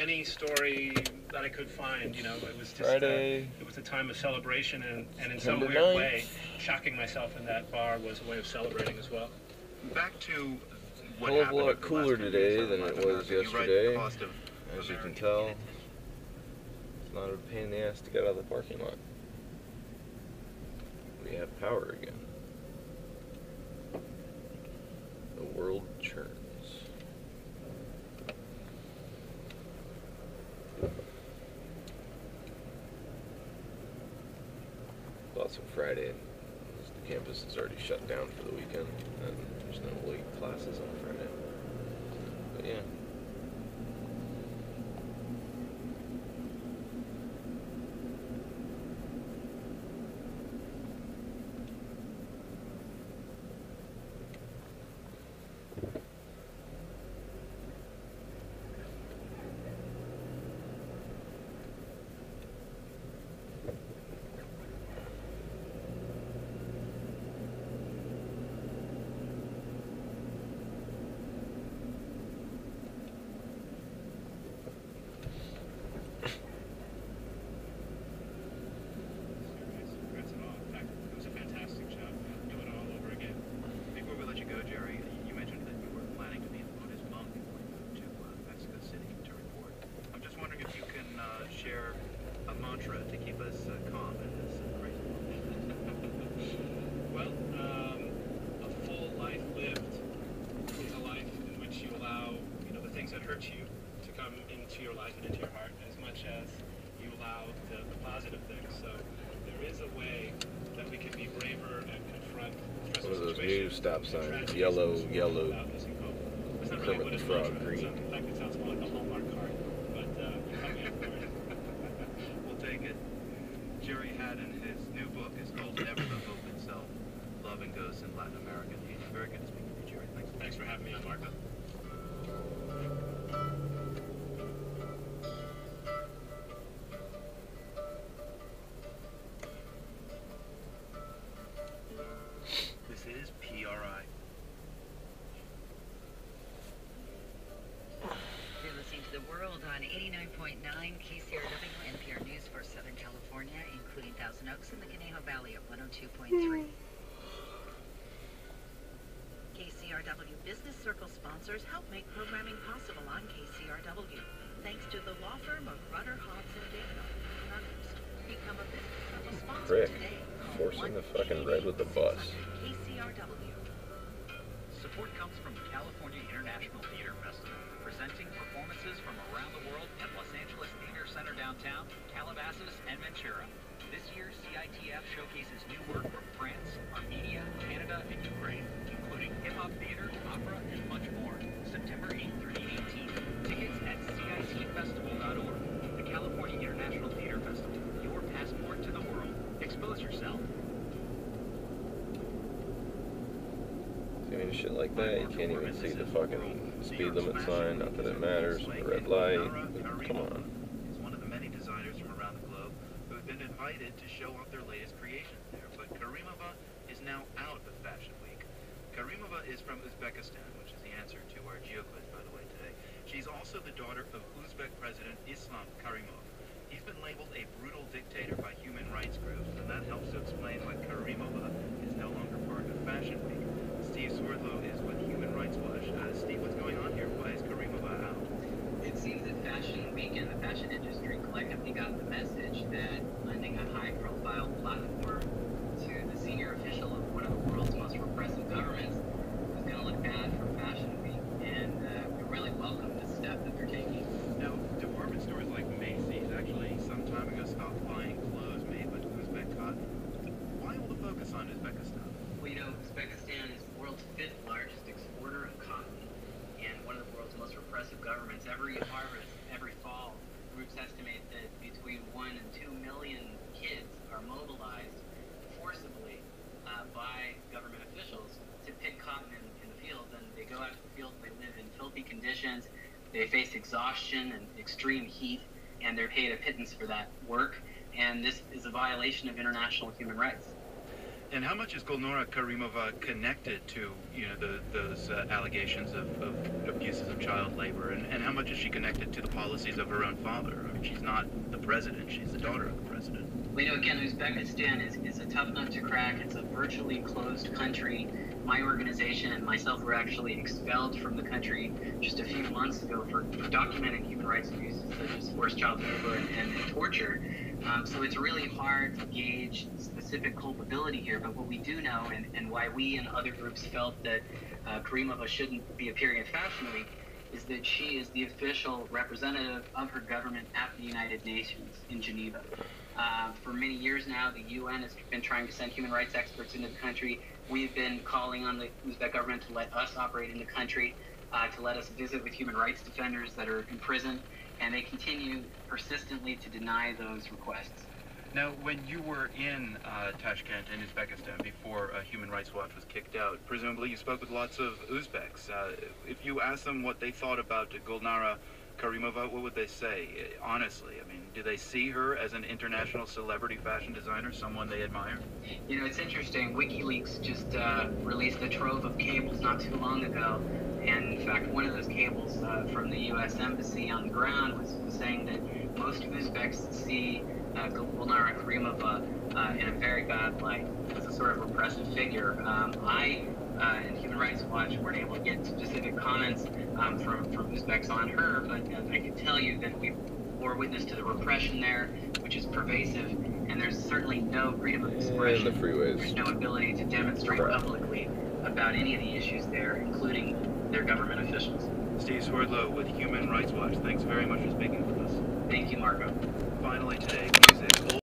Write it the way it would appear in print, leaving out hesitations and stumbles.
any story that I could find. You know, it was just Friday. It was a time of celebration, and in some weird way, shocking myself in that bar was a way of celebrating as well. Back to what happened. A whole lot cooler today than it was yesterday, as you can tell. It's not a pain in the ass to get out of the parking lot. We have power again. The world churns. Lots of Friday. The campus is already shut down for the weekend, and there's no late classes on Friday. But yeah. Stop sign, yellow, Kermit the Frog, green. It sounds more like a Hallmark card, but we'll take it. Jerry Haddon, his new book is called Never the Hope Itself, Love and Ghosts in Latin America. Very good to speak with you, Jerry. Thanks for having me on, Marco. Thousand Oaks in the Conejo Valley at 102.3. KCRW Business Circle sponsors help make programming possible on KCRW. Thanks to the law firm of Rutter, Hobbs and Daniel and others. Become a Business Circle sponsor today. Forcing the fucking red with the bus. KCRW. Support comes from the California International Theater Festival, presenting performances from around the world at Los Angeles Theater Center downtown, Calabasas, and Ventura. This year, CITF showcases new work from France, Armenia, Canada, and Ukraine, including hip-hop theater, opera, and much more. September 8th through the 18th. Tickets at CITfestival.org. The California International Theater Festival. Your passport to the world. Expose yourself. Doing shit like that, you can't even see the fucking speed limit sign. Not that it matters. The red light. Come on. Invited to show off their latest creations there, but Karimova is now out of Fashion Week. Karimova is from Uzbekistan, which is the answer to our GeoQuiz, by the way, today. She's also the daughter of Uzbek President Islam Karimov. He's been labeled a brutal dictator by human rights groups, and that helps to explain why Karimova is no longer part of Fashion Week. Steve Swordlow is with Human Rights Watch. Steve, what's going on here? Why is Karimova out? It seems that Fashion Week and the fashion industry collectively got the message that lending a high-profile platform to the senior official of one of the world's most repressive governments was going to look bad for Fashion Week, and we really welcome this step that they're taking. Now, department stores like Macy's actually some time ago stopped buying clothes made with Uzbek cotton. Why all the focus on Uzbekistan? Well, you know, Uzbekistan is the world's fifth largest exporter of cotton, and one of the world's most repressive governments. Every harvest, every fall, groups estimate that between 1 and 2 million kids are mobilized forcibly by government officials to pick cotton in the fields. And they go out to the fields, they live in filthy conditions, they face exhaustion and extreme heat, and they're paid a pittance for that work. And this is a violation of international human rights. And how much is Gulnara Karimova connected to, you know, those allegations of abuses of child labor? And how much is she connected to the policies of her own father? I mean, she's not the president, she's the daughter of the president. We know, again, Uzbekistan is a tough nut to crack. It's a virtually closed country. My organization and myself were actually expelled from the country just a few months ago for documenting human rights abuses such as forced child labor and torture. So it's really hard to gauge specific culpability here, but what we do know and why we and other groups felt that Karimova shouldn't be appearing at Fashion Week is that she is the official representative of her government at the United Nations in Geneva. For many years now, the UN has been trying to send human rights experts into the country. We've been calling on the Uzbek government to let us operate in the country, to let us visit with human rights defenders that are in prison, and they continue persistently to deny those requests. Now, when you were in Tashkent in Uzbekistan before Human Rights Watch was kicked out, presumably you spoke with lots of Uzbeks. If you asked them what they thought about Gulnara Karimova, what would they say, honestly? I mean, do they see her as an international celebrity fashion designer, someone they admire? You know, it's interesting. WikiLeaks just released a trove of cables not too long ago, and in fact, one of those cables from the U.S. Embassy on the ground was saying that most Uzbeks see Gulnara Karimova in a very bad light as a sort of repressive figure. And Human Rights Watch weren't able to get specific comments from Uzbeks on her, but I can tell you that we bore witness to the repression there, which is pervasive, and there's certainly no freedom of expression. In the freeways. There's no ability to demonstrate publicly about any of the issues there, including their government officials. Steve Swordlow with Human Rights Watch, thanks very much for speaking with us. Thank you, Marco. Finally today, music.